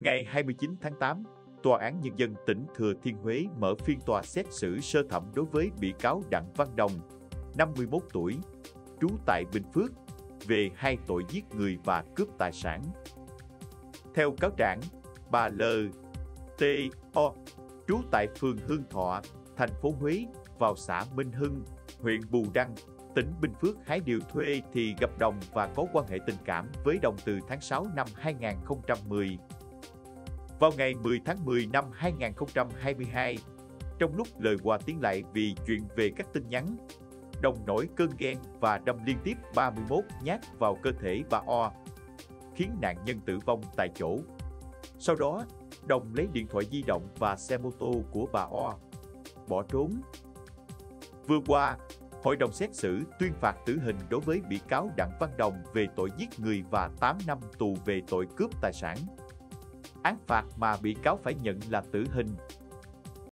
Ngày 29 tháng 8, Tòa án Nhân dân tỉnh Thừa Thiên Huế mở phiên tòa xét xử sơ thẩm đối với bị cáo Đặng Văn Đồng, 51 tuổi, trú tại Bình Phước, về hai tội giết người và cướp tài sản. Theo cáo trạng, bà L.T.O. trú tại phường Hương Thọ, thành phố Huế, vào xã Minh Hưng, huyện Bù Đăng, tỉnh Bình Phước hái điều thuê thì gặp Đồng và có quan hệ tình cảm với Đồng từ tháng 6 năm 2010. Vào ngày 10 tháng 10 năm 2022, trong lúc lời qua tiếng lại vì chuyện về các tin nhắn, Đồng nổi cơn ghen và đâm liên tiếp 31 nhát vào cơ thể bà O, khiến nạn nhân tử vong tại chỗ. Sau đó, Đồng lấy điện thoại di động và xe mô tô của bà O, bỏ trốn. Vừa qua, Hội đồng xét xử tuyên phạt tử hình đối với bị cáo Đặng Văn Đồng về tội giết người và 8 năm tù về tội cướp tài sản. Án phạt mà bị cáo phải nhận là tử hình.